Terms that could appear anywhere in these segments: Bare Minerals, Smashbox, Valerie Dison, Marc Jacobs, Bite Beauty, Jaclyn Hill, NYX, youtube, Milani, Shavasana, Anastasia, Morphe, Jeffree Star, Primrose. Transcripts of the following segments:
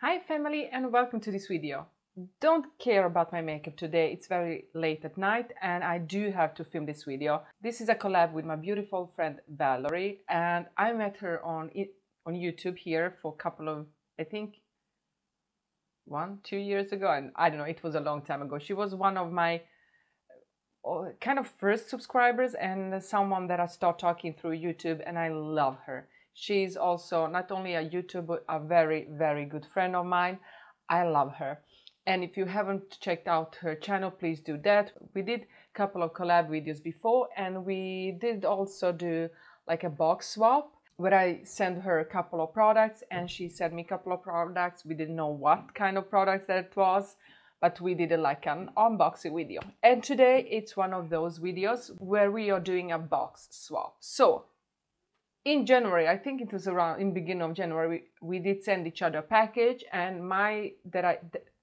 Hi family, and welcome to this video. Don't care about my makeup today, it's very late at night and I do have to film this video. This is a collab with my beautiful friend Valerie, and I met her on YouTube here for a couple of, I think, 1-2 years ago, and I don't know, it was a long time ago. She was one of my kind of first subscribers and someone that I started talking through YouTube, and I love her. She's also not only a YouTuber, but a very, very good friend of mine. I love her. And if you haven't checked out her channel, please do that. We did a couple of collab videos before, and we did also do like a box swap where I sent her a couple of products and she sent me a couple of products. We didn't know what kind of products that was, but we did like an unboxing video. And today it's one of those videos where we are doing a box swap. So, in January, I think it was around in beginning of January, we did send each other a package, and the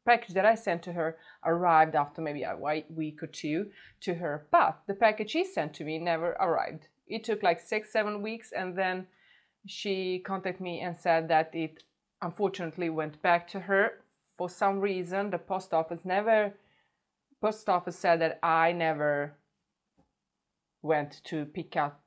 package that I sent to her arrived after maybe a week or two to her, but the package she sent to me never arrived. It took like 6-7 weeks, and then she contacted me and said that it unfortunately went back to her. For some reason, the post office said that I never went to pick up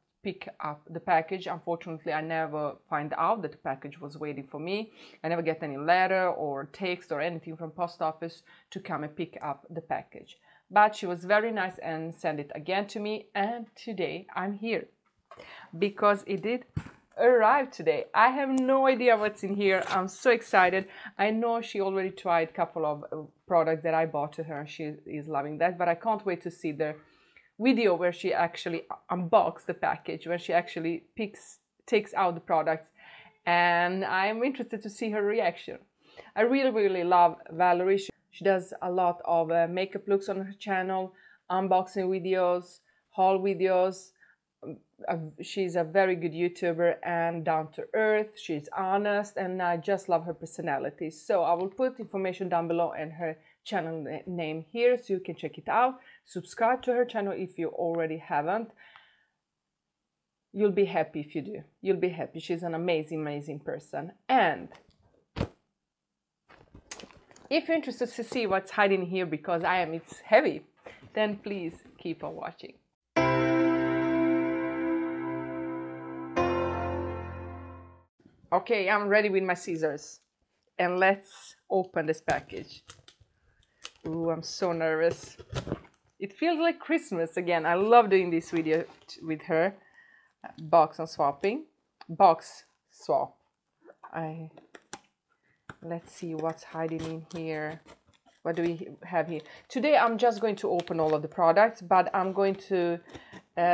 the package. Unfortunately, I never find out that the package was waiting for me. I never get any letter or text or anything from post office to come and pick up the package. But she was very nice and sent it again to me, and today I'm here because it did arrive today. I have no idea what's in here. I'm so excited. I know she already tried a couple of products that I bought to her. She is loving that, but I can't wait to see the video where she actually unboxes the package, where she actually takes out the products, and I'm interested to see her reaction. I really, really love Valerie. She does a lot of makeup looks on her channel, unboxing videos, haul videos. She's a very good YouTuber and down to earth. She's honest, and I just love her personality. So I will put information down below and her channel name here so you can check it out. Subscribe to her channel if you already haven't. You'll be happy if you do. You'll be happy. She's an amazing, amazing person. And if you're interested to see what's hiding here, because I am, it's heavy, then please keep on watching. Okay, I'm ready with my scissors, and let's open this package. Ooh, I'm so nervous. It feels like Christmas again. I love doing this video with her. Box swap. Let's see what's hiding in here. What do we have here? Today I'm just going to open all of the products, but I'm going to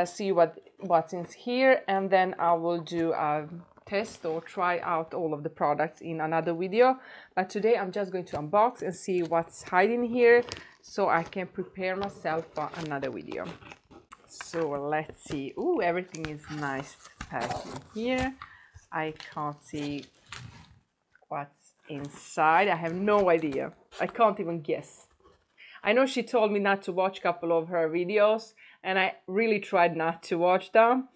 see what's in here, and then I will do a test or try out all of the products in another video. But today I'm just going to unbox and see what's hiding here so I can prepare myself for another video. So let's see. Ooh, everything is nice packed in here. I can't see what's inside. I have no idea. I can't even guess. I know she told me not to watch a couple of her videos, and I really tried not to watch them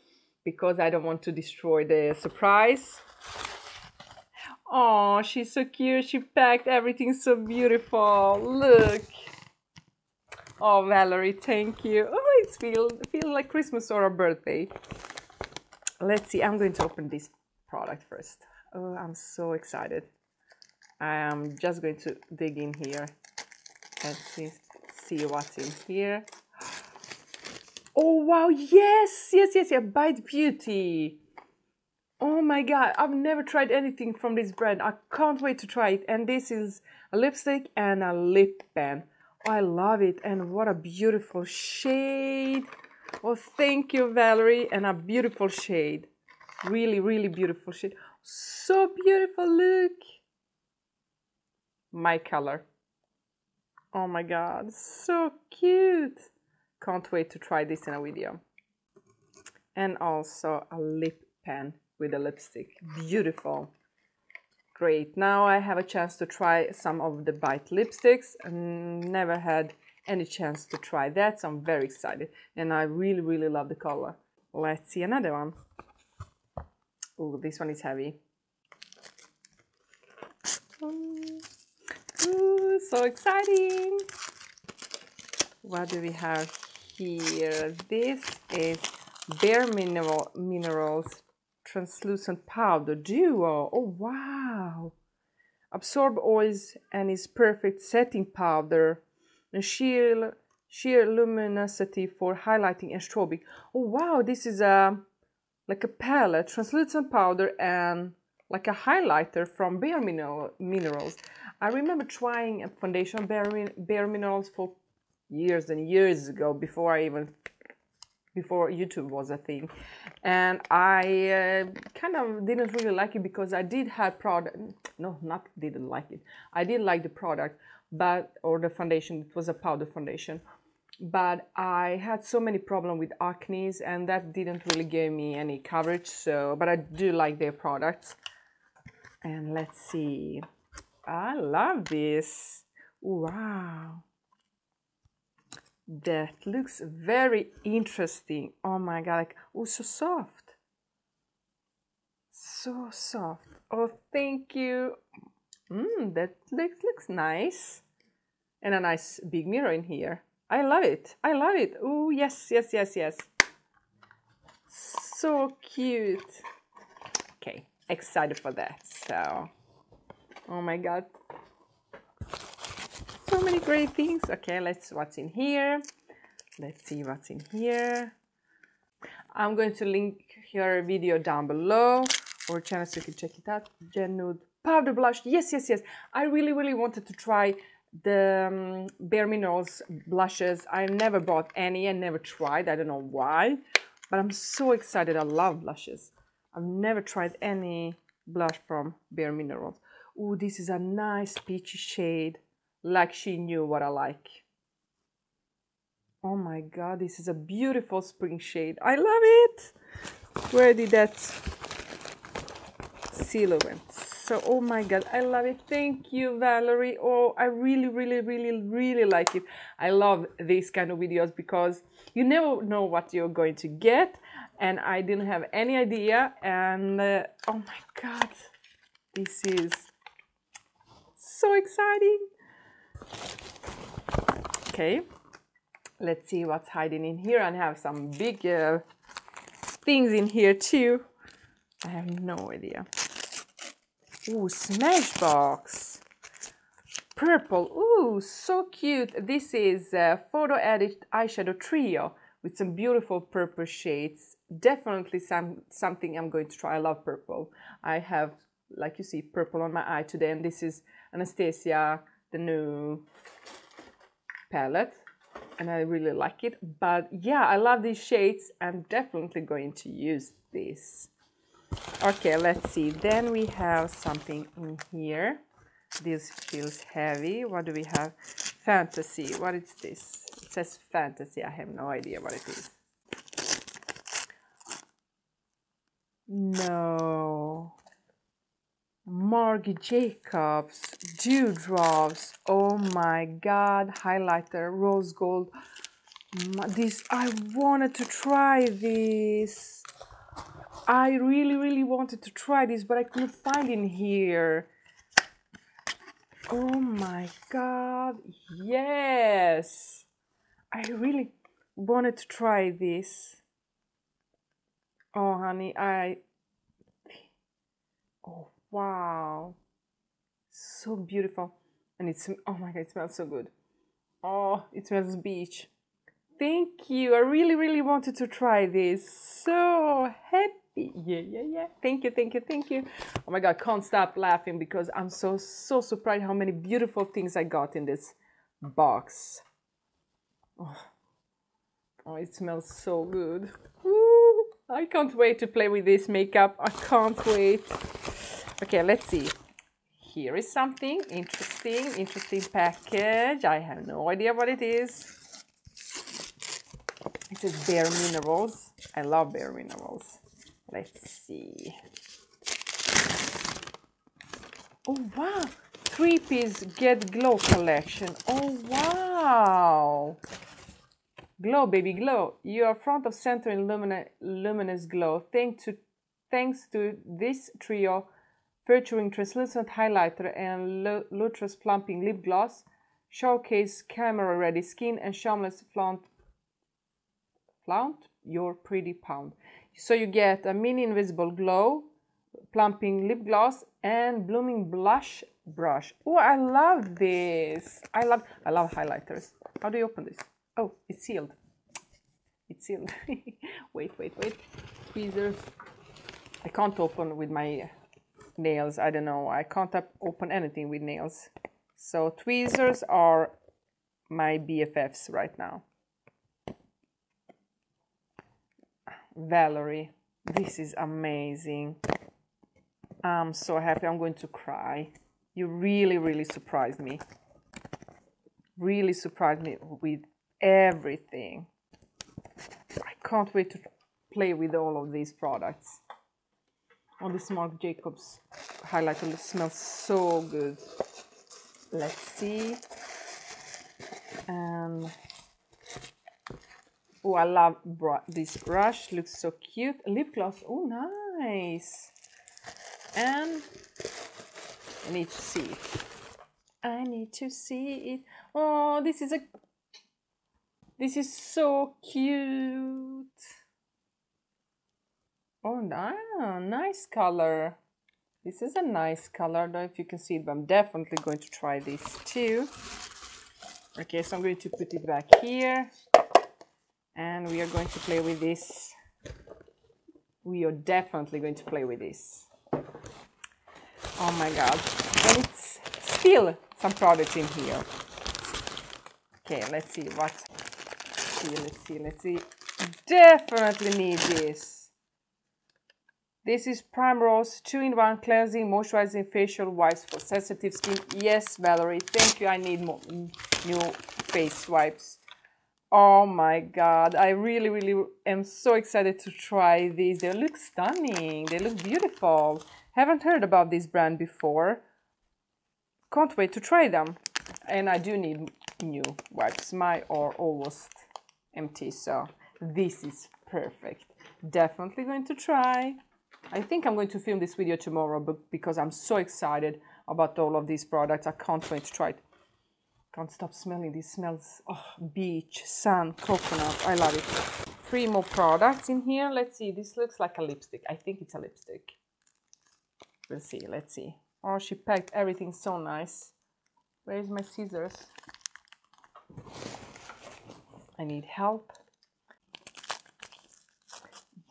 because I don't want to destroy the surprise. Oh, she's so cute. She packed everything so beautiful. Look. Oh, Valerie, thank you. Oh, it feels like Christmas or a birthday. Let's see. I'm going to open this product first. Oh, I'm so excited. I am just going to dig in here and see what's in here. Oh wow, yes, Bite Beauty. Oh my god, I've never tried anything from this brand. I can't wait to try it. And this is a lipstick and a lip pen. Oh, I love it, and what a beautiful shade. Oh, thank you, Valerie, and a beautiful shade. Really, really beautiful shade. So beautiful, look. My color. Oh my god, so cute. Can't wait to try this in a video. And also a lip pen with a lipstick. Beautiful. Great. Now I have a chance to try some of the Bite lipsticks. Never had any chance to try that, so I'm very excited. And I really, really love the color. Let's see another one. Oh, this one is heavy. So exciting! What do we have here? This is Bare Minerals Translucent Powder Duo. Oh wow! Absorb oils and is perfect setting powder. And sheer luminosity for highlighting and strobing. Oh wow! This is like a palette, translucent powder, and like a highlighter from Bare Minerals. I remember trying a foundation Bare Minerals for years and years ago, before YouTube was a thing, and I kind of didn't really like it because I did have product. No, not didn't like it. I did like the product, or the foundation. It was a powder foundation, but I had so many problems with acne, and that didn't really give me any coverage. So, but I do like their products. And let's see. I love this. Wow. That looks very interesting. Oh my god, like, oh, so soft. So soft. Oh, thank you. That looks nice. And a nice big mirror in here. I love it. I love it. Oh, yes, yes, yes, yes. So cute. Okay, excited for that. So, oh my god. So many great things. Okay, what's in here? Let's see what's in here. I'm going to link her video down below or channel so you can check it out. Gen Nude Powder Blush. Yes, yes, yes. I really wanted to try the Bare Minerals blushes. I never bought any and never tried. I don't know why, but I'm so excited. I love blushes. I've never tried any blush from Bare Minerals. Oh, this is a nice peachy shade. Like she knew what I like. Oh my god, this is a beautiful spring shade. I love it. Where did that seal went? So, oh my god, I love it. Thank you, Valerie. Oh, I really like it. I love these kind of videos because you never know what you're going to get, and I didn't have any idea. And oh my god, this is so exciting. Okay, let's see what's hiding in here, and have some big things in here too. I have no idea. Ooh, Smashbox. Purple. Ooh, so cute. This is a photo edit eyeshadow trio with some beautiful purple shades. Definitely something I'm going to try. I love purple. I have, like you see, purple on my eye today, and this is Anastasia, the new palette, and I really like it. But yeah, I love these shades. I'm definitely going to use this. Okay, let's see. Then we have something in here. This feels heavy. What do we have? Fantasy. What is this? It says fantasy. I have no idea what it is. No. Marc Jacobs Dewdrops. Oh my god, highlighter rose gold. This, I wanted to try this. I really wanted to try this, but I couldn't find in here. Oh my god, yes, I really wanted to try this. Oh honey, oh wow, so beautiful. And it's, oh my god, it smells so good. Oh, it smells beach. Thank you. I really wanted to try this. So happy. Yeah. Thank you. Oh my god, can't stop laughing because I'm so surprised how many beautiful things I got in this box. Oh it smells so good. Ooh, I can't wait to play with this makeup. I can't wait. Okay, let's see. Here is something interesting package. I have no idea what it is. It says Bare Minerals. I love Bare Minerals. Let's see. Oh wow! 3-piece Get Glow collection. Oh wow! Glow, baby, glow. You are front of center in luminous glow. Thanks to this trio, featuring translucent highlighter and lustrous plumping lip gloss, Showcase camera-ready skin and shameless flaunt your pretty pound. So you get a mini invisible glow, plumping lip gloss, and blooming blush brush. Oh, I love this. I love highlighters. How do you open this? Oh, it's sealed. It's sealed. wait. Tweezers. I can't open with my nails. I don't know. I can't open anything with nails. So tweezers are my BFFs right now. Valerie, this is amazing. I'm so happy. I'm going to cry. You really surprised me. Really surprised me with everything. I can't wait to play with all of these products. Oh, this Marc Jacobs highlighter smells so good. Let's see. Oh, I love this brush. Looks so cute. Lip gloss. Oh, nice. And I need to see it. I need to see it. Oh, this is a... This is so cute. Oh, nice color. This is a nice color. I don't know if you can see it, but I'm definitely going to try this too. Okay, so I'm going to put it back here. And we are going to play with this. We are definitely going to play with this. Oh my god. And it's still some products in here. Okay, let's see what's... Let's see. Definitely need this. This is Primrose 2-in-1 Cleansing Moisturizing Facial Wipes for Sensitive Skin. Yes, Valerie, thank you. I need more new face wipes. Oh my god, I really am so excited to try these. They look stunning. They look beautiful. Haven't heard about this brand before. Can't wait to try them. And I do need new wipes. Mine are almost empty, so this is perfect. Definitely going to try. I think I'm going to film this video tomorrow, but because I'm so excited about all of these products, I can't wait to try it. Can't stop smelling these smells. Oh, beach, sun, coconut. I love it. 3 more products in here. Let's see. This looks like a lipstick. I think it's a lipstick. We'll see. Let's see. Oh, she packed everything so nice. Where's my scissors? I need help.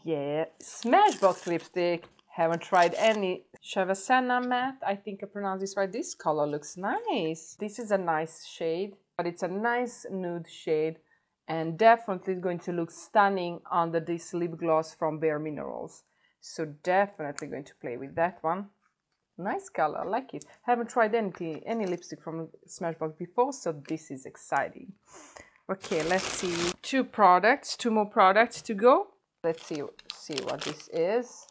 Yeah, Smashbox lipstick. Haven't tried any. Shavasana matte. I think I pronounced this right. This color looks nice. This is a nice shade, but it's a nice nude shade and definitely going to look stunning under this lip gloss from Bare Minerals. So definitely going to play with that one. Nice color, I like it. Haven't tried any lipstick from Smashbox before, so this is exciting. Okay, let's see. 2 more products to go. Let's see what this is.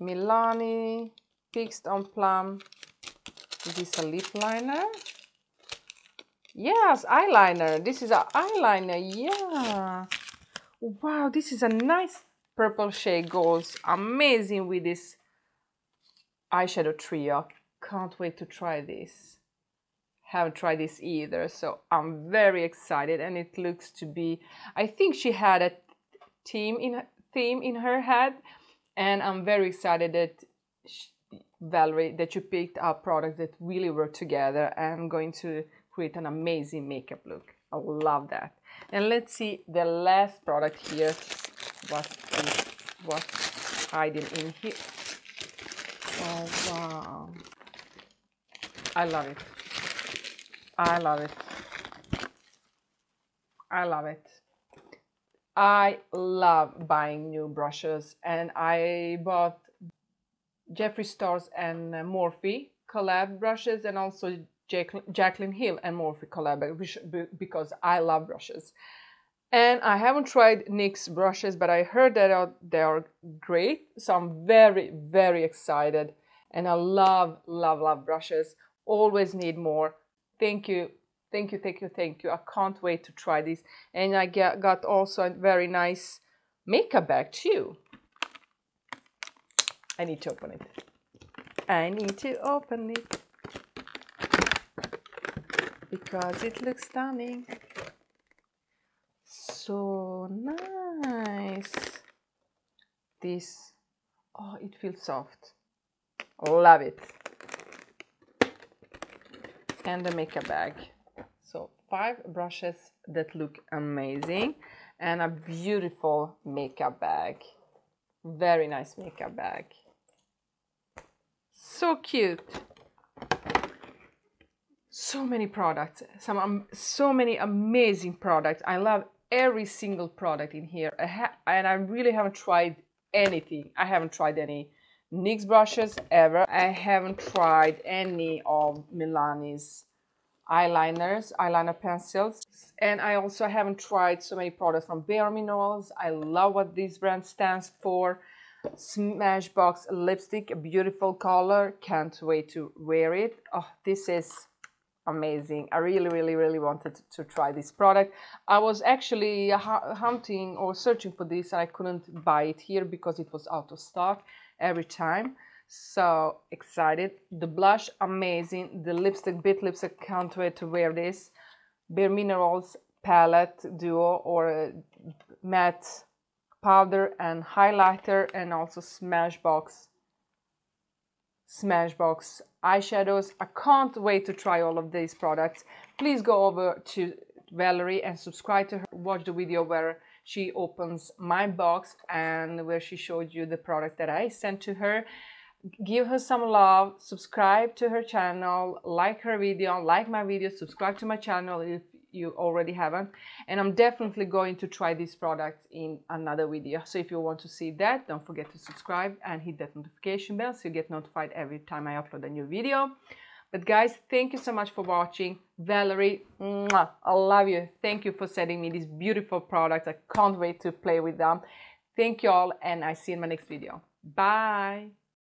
Milani Fixed on Plum. Is this a lip liner? Yes, eyeliner. This is an eyeliner. Yeah. Wow, this is a nice purple shade. Goes amazing with this eyeshadow trio. Can't wait to try this. Haven't tried this either, so I'm very excited, and it looks to be... I think she had a theme in her head, and I'm very excited that Valerie, that you picked up products that really work together and going to create an amazing makeup look. I will love that. And let's see the last product here. What's hiding in here? Oh wow! I love it. I love it. I love buying new brushes, and I bought Jeffree Star's and Morphe collab brushes, and also Jaclyn Hill and Morphe collab, because I love brushes. And I haven't tried NYX brushes, but I heard that they are great, so I'm very excited, and I love brushes. Always need more. Thank you. I can't wait to try this. And I got also a very nice makeup bag too. I need to open it. because it looks stunning. So nice. This, oh, it feels soft. Love it. And the makeup bag. So 5 brushes that look amazing and a beautiful makeup bag. Very nice makeup bag. So cute. So many products, so many amazing products. I love every single product in here. And I really haven't tried anything. I haven't tried any NYX brushes ever. I haven't tried any of Milani's eyeliners, eyeliner pencils, and I also haven't tried so many products from Bare Minerals. I love what this brand stands for. Smashbox lipstick, a beautiful color, can't wait to wear it. Oh, this is amazing. I really wanted to try this product. I was actually hunting or searching for this, and I couldn't buy it here because it was out of stock every time. So excited. The blush, amazing. The lipstick, bit lipstick, can't wait to wear this. Bare Minerals palette duo or matte powder and highlighter, and also Smashbox eyeshadows. I can't wait to try all of these products. Please go over to Valerie and subscribe to her. Watch the video where she opens my box and where she showed you the product that I sent to her. Give her some love, subscribe to her channel, like her video, like my video, subscribe to my channel if you already haven't. And I'm definitely going to try this product in another video. So if you want to see that, don't forget to subscribe and hit that notification bell so you get notified every time I upload a new video. But guys, thank you so much for watching. Valerie, mwah, I love you. Thank you for sending me these beautiful products. I can't wait to play with them. Thank you all, and I see you in my next video. Bye.